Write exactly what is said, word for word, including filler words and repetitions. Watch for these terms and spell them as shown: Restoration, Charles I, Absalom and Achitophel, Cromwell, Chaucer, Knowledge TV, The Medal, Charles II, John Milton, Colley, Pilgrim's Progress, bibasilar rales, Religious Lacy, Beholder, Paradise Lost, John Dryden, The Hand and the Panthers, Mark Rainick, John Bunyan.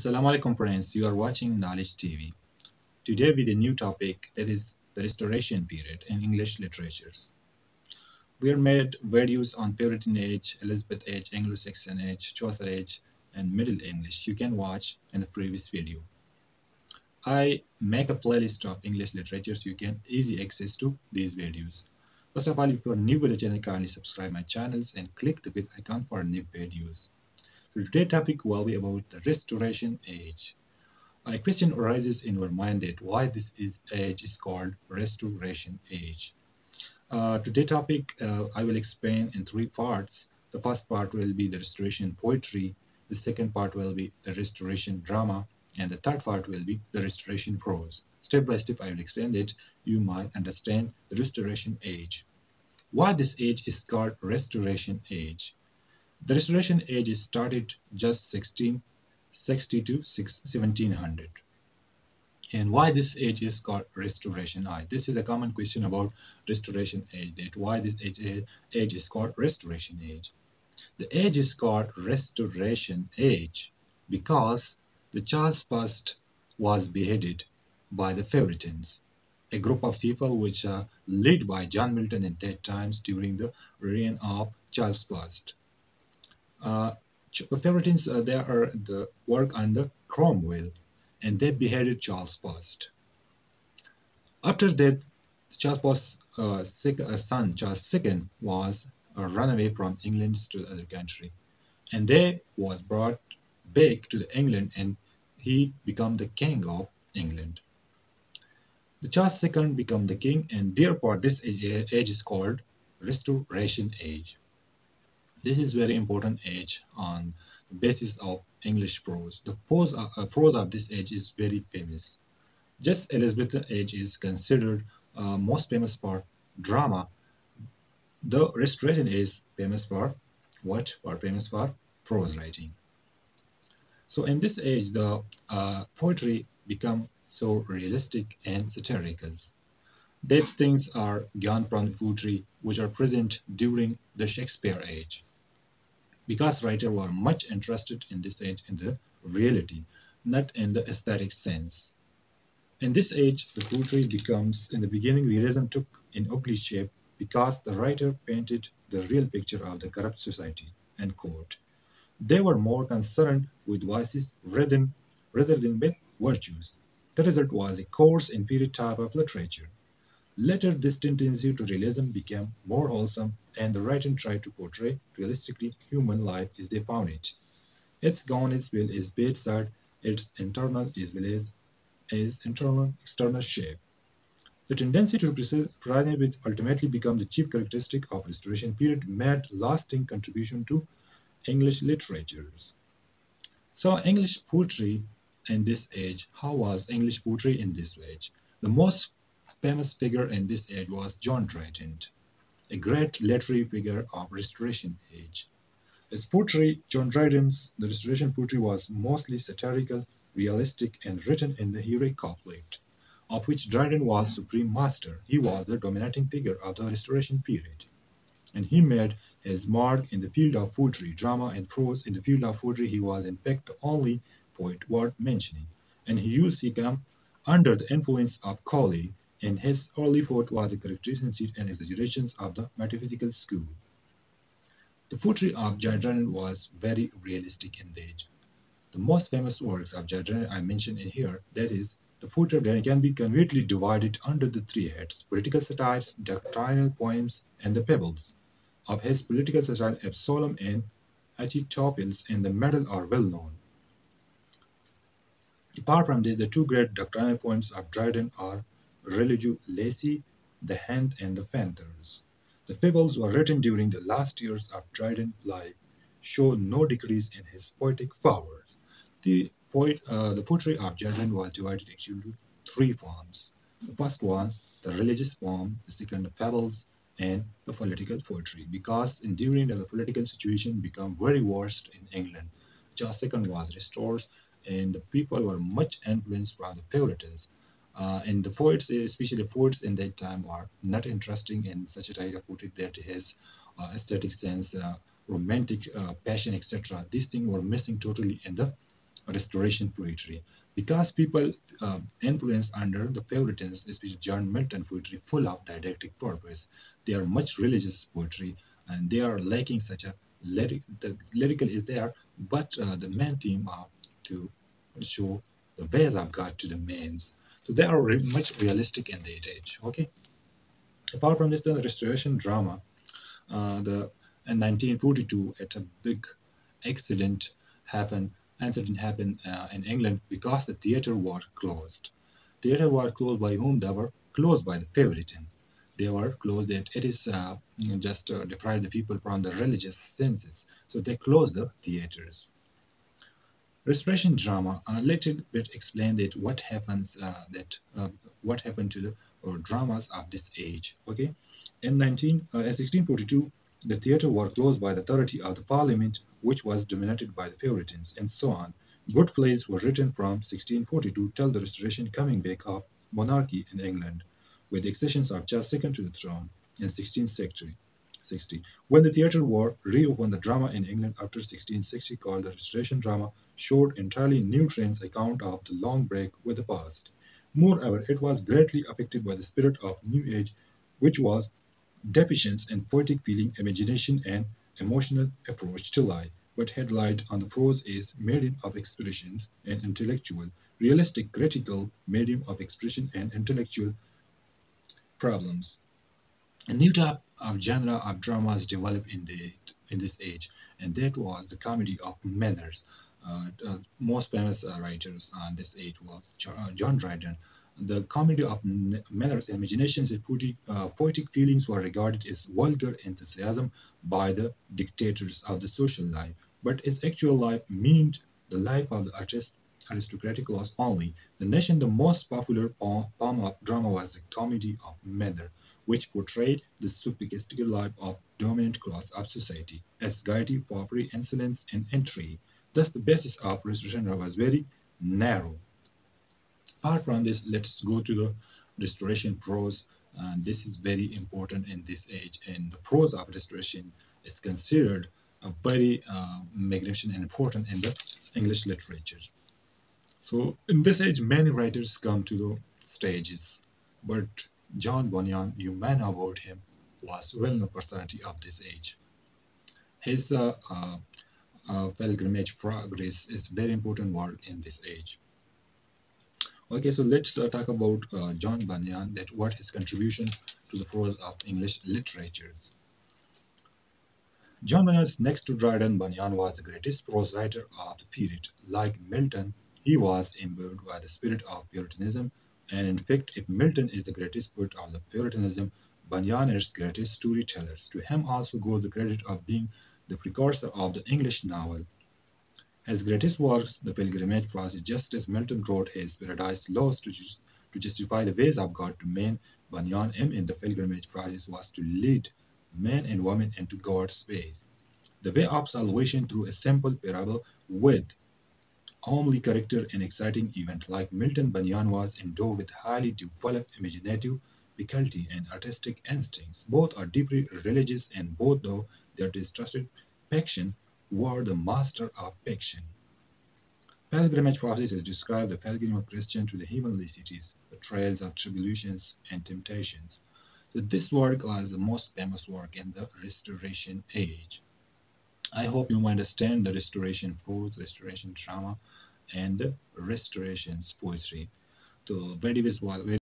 Assalamu alaikum friends, you are watching Knowledge T V. Today with a new topic that is the Restoration period in English literatures. We are made videos on Puritan age, Elizabeth age, Anglo-Saxon age, Chaucer age and Middle English. You can watch in the previous video. I make a playlist of English literatures. You can easy access to these videos. First of all, if you are new to the channel, kindly subscribe my channels and click the bell icon for new videos. So today's topic will be about the Restoration Age. A question arises in our mind that why this is age is called Restoration Age. Uh, today's topic uh, I will explain in three parts. The first part will be the Restoration Poetry, the second part will be the Restoration Drama, and the third part will be the Restoration Prose. Step by step I will explain that you might understand the Restoration Age. Why this age is called Restoration Age? The Restoration Age is started just sixteen sixty to seventeen hundred. And why this age is called Restoration Age? This is a common question about Restoration Age, that why this age, age is called Restoration Age. The age is called Restoration Age because the Charles the First was beheaded by the Puritans, a group of people which are led by John Milton in that times during the reign of Charles the First. Uh, Puritans, uh, they are the work under Cromwell, and they beheaded Charles the First. After that, Charles the First's uh, sick, uh, son, Charles the Second, was uh, run away from England to the other country, and they was brought back to the England, and he became the king of England. The Charles the Second became the king, and therefore this age is called Restoration Age. This is very important age on the basis of English prose. The prose of, uh, prose of this age is very famous. Just Elizabethan age is considered uh, most famous for drama. The Restoration is famous for what? Or famous for prose writing. So in this age, the uh, poetry become so realistic and satirical. That things are gone from poetry which are present during the Shakespeare age. Because writers were much interested in this age in the reality, not in the aesthetic sense. In this age, the poetry becomes, in the beginning, realism took an ugly shape because the writer painted the real picture of the corrupt society and court. They were more concerned with vices rather than with virtues. The result was a coarse, inferior type of literature. Later, this tendency to realism became more wholesome, and the writer tried to portray realistically human life as they found it. Its gone as well as bedside, its internal as well as its internal external shape. The tendency to present, which ultimately became the chief characteristic of Restoration period, made lasting contribution to English literatures. So, English poetry in this age. How was English poetry in this age? The most famous figure in this age was John Dryden, a great literary figure of Restoration age. His poetry, John Dryden's the Restoration poetry, was mostly satirical, realistic, and written in the heroic conflict, of which Dryden was supreme master. He was the dominating figure of the Restoration period, and he made his mark in the field of poetry, drama, and prose. In the field of poetry, he was in fact the only poet worth mentioning, and he used to come under the influence of Colley, and his early thought was the characteristics and exaggerations of the metaphysical school. The poetry of John Dryden was very realistic in the age. The most famous works of John Dryden I mentioned in here, that is, the poetry of Dryden can be conveniently divided under the three heads: political satires, doctrinal poems, and the fables. Of his political satire, Absalom and Achitophel and the Medal are well known. Apart from this, the two great doctrinal poems of Dryden are Religious Lacy, The Hand and the Panthers. The fables were written during the last years of Dryden's life, show no decrease in his poetic powers. The, poet, uh, the poetry of Dryden was divided into three forms. The first one, the religious form, the second, the fables, and the political poetry, because during the political situation became very worst in England. Charles the Second was restored, and the people were much influenced by the Puritans. Uh, and the poets, especially poets in that time, are not interesting in such a type of poetry that has uh, aesthetic sense, uh, romantic uh, passion, et cetera. These things were missing totally in the Restoration poetry, because people uh, influenced under the Puritans, especially John Milton poetry, full of didactic purpose. They are much religious poetry, and they are lacking such a lyric. The lyrical is there, but uh, the main theme are to show the ways of God to the mains. So they are re much realistic in their age. Okay. Apart from this, the Restoration drama, uh, the in nineteen forty-two, at a big accident happened. Incident happened uh, in England because the theater were closed. Theater were closed by whom? They were closed by the Puritan. They were closed. It, it is uh, you know, just uh, deprived the people from the religious senses. So they closed the theaters. Restoration drama. A little bit explained it. What happens? Uh, that uh, what happened to the or dramas of this age? Okay. In nineteen, uh, in sixteen forty-two, the theater were closed by the authority of the Parliament, which was dominated by the Puritans, and so on. Good plays were written from sixteen forty-two till the Restoration coming back of monarchy in England, with the accessions of Charles the Second to the throne in sixteen sixty. When the theatre war reopened, the drama in England after sixteen sixty, called the Restoration drama, showed entirely new trends, account of the long break with the past. Moreover, it was greatly affected by the spirit of New Age, which was deficient in poetic feeling, imagination, and emotional approach to life, but had light on the prose is medium of expressions and intellectual, realistic, critical medium of expression and intellectual problems. A new type of genre of dramas developed in the in this age, and that was the comedy of manners. Uh, uh, most famous uh, writers on this age was John Dryden. The comedy of manners, imaginations, and poetic, uh, poetic feelings were regarded as vulgar enthusiasm by the dictators of the social life. But its actual life meant the life of the artist, aristocratic class only. The nation, the most popular form of drama was the comedy of manners, which portrayed the sophisticated life of dominant class of society, as gaiety, poverty, insolence, and intrigue. Thus, the basis of Restoration was very narrow. Apart from this, let's go to the Restoration prose, and this is very important in this age, and the prose of Restoration is considered a very uh, magnificent and important in the English literature. So in this age, many writers come to the stages, but John Bunyan, you may know about him, was well known personality of this age. His uh, uh, uh, Pilgrim's Progress is very important work in this age. Okay, so let's uh, talk about uh, John Bunyan, that what his contribution to the prose of English literature. John Bunyan, next to Dryden, Bunyan was the greatest prose writer of the period. Like Milton, he was imbued by the spirit of Puritanism, and in fact, if Milton is the greatest poet of the Puritanism, Bunyan is the greatest storyteller. To him also goes the credit of being the precursor of the English novel. His greatest works, the Pilgrim's Progress, just as Milton wrote his Paradise Lost to, just, to justify the ways of God to men, Bunyan M in the Pilgrim's Progress was to lead men and women into God's ways. The way of salvation through a simple parable with homely character and exciting event. Like Milton, Bunyan was endowed with highly developed imaginative faculty and artistic instincts. Both are deeply religious, and both, though their distrusted faction, were the master of fiction. Pilgrimage Progress is described the pilgrim of Christian to the heavenly cities, the trails of tribulations and temptations. So this work was the most famous work in the Restoration age. I hope you understand the Restoration prose, Restoration drama, and the Restoration's poetry. So very was very